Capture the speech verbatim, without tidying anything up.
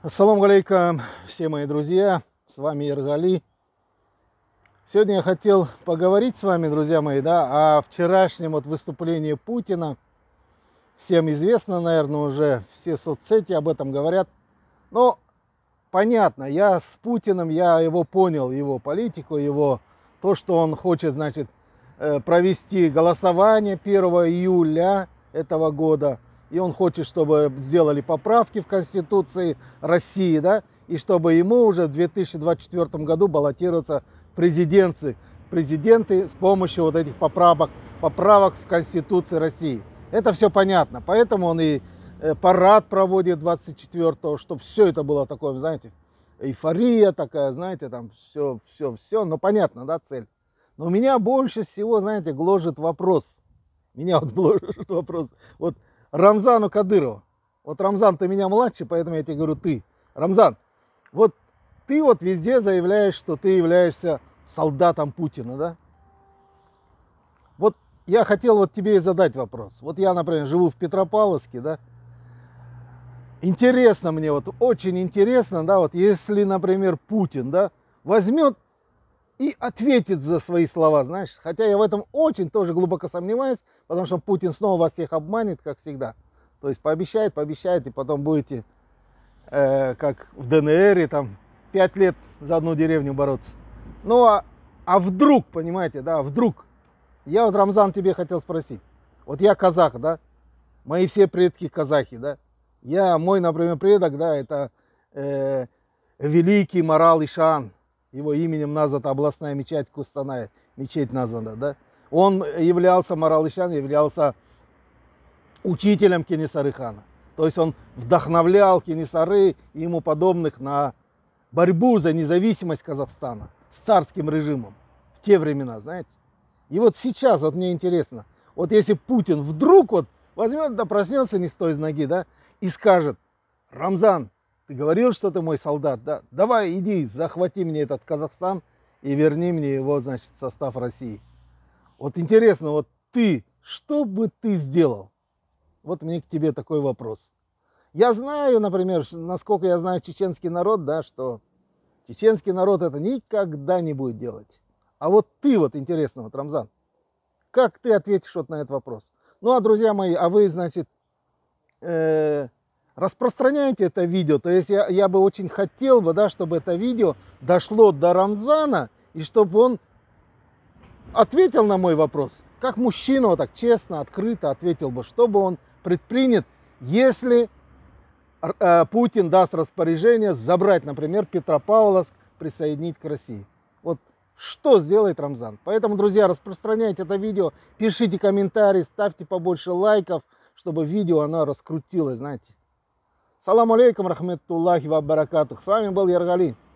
Ассаламу алейкум, все мои друзья, с вами Ергали. Сегодня я хотел поговорить с вами, друзья мои, да, о вчерашнем вот выступлении Путина. Всем известно, наверное, уже все соцсети об этом говорят. Но понятно, я с Путиным, я его понял, его политику, его то, что он хочет, значит, провести голосование первого июля этого года. И он хочет, чтобы сделали поправки в Конституции России, да, и чтобы ему уже в две тысячи двадцать четвёртом году баллотироваться президенты, президенты с помощью вот этих поправок, поправок в Конституции России. Это все понятно, поэтому он и парад проводит двадцать четвёртого, чтобы все это было такое, знаете, эйфория такая, знаете, там все, все, все, но понятно, да, цель. Но у меня больше всего, знаете, гложет вопрос, меня вот гложет вопрос, вот, Рамзану Кадырову. Вот, Рамзан, ты меня младше, поэтому я тебе говорю ты. Рамзан, вот ты вот везде заявляешь, что ты являешься солдатом Путина, да? Вот я хотел вот тебе и задать вопрос. Вот я, например, живу в Петропавловске, да? Интересно мне, вот очень интересно, да, вот если, например, Путин, да, возьмет и ответит за свои слова, знаешь. Хотя я в этом очень тоже глубоко сомневаюсь, потому что Путин снова вас всех обманет, как всегда. То есть пообещает, пообещает, и потом будете, э, как в ДНР, и там пять лет за одну деревню бороться. Ну, а, а вдруг, понимаете, да, вдруг. Я вот, Рамзан, тебе хотел спросить. Вот я казах, да, мои все предки казахи, да. Я, мой, например, предок, да, это э, великий Морал Ишан. Его именем названа областная мечеть Кустаная, мечеть названа, да? Он являлся, Морал Ишан являлся учителем Кенесары хана. То есть он вдохновлял Кенесары и ему подобных на борьбу за независимость Казахстана с царским режимом в те времена, знаете? И вот сейчас, вот мне интересно, вот если Путин вдруг вот возьмет, да проснется не с той ноги, да, и скажет: Рамзан, ты говорил, что ты мой солдат, да? Давай, иди, захвати мне этот Казахстан и верни мне его, значит, в состав России. Вот интересно, вот ты, что бы ты сделал? Вот мне к тебе такой вопрос. Я знаю, например, насколько я знаю чеченский народ, да, что чеченский народ это никогда не будет делать. А вот ты, вот интересно, вот, Рамзан, как ты ответишь вот на этот вопрос? Ну, а, друзья мои, а вы, значит, э распространяйте это видео, то есть я, я бы очень хотел бы, да, чтобы это видео дошло до Рамзана, и чтобы он ответил на мой вопрос, как мужчина, вот так честно, открыто ответил бы, что бы он предпринял, если э, Путин даст распоряжение забрать, например, Петропавловск, присоединить к России. Вот что сделает Рамзан? Поэтому, друзья, распространяйте это видео, пишите комментарии, ставьте побольше лайков, чтобы видео оно раскрутилось, знаете. Салам алейкум, рахметтуллахи ва баракатух. С вами был Ергали.